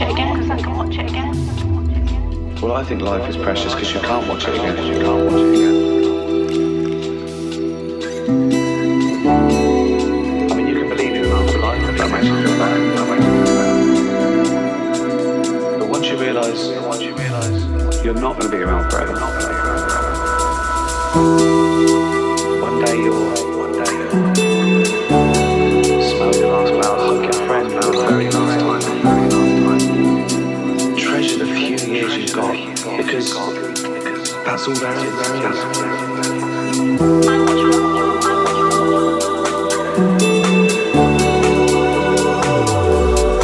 watch it again, because I can watch it again. Well, I think life is precious because you can't watch it again, because you can't watch it again. I mean, you can believe in afterlife, but that makes you feel bad. But once you realise you're not going to be around forever, One day you'll smell your last flowers, look at friends, the very last time. Treasure the few years you've got, because that's all there is.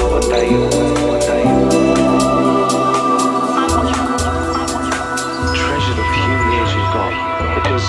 One day you'll treasure the few years you've got, because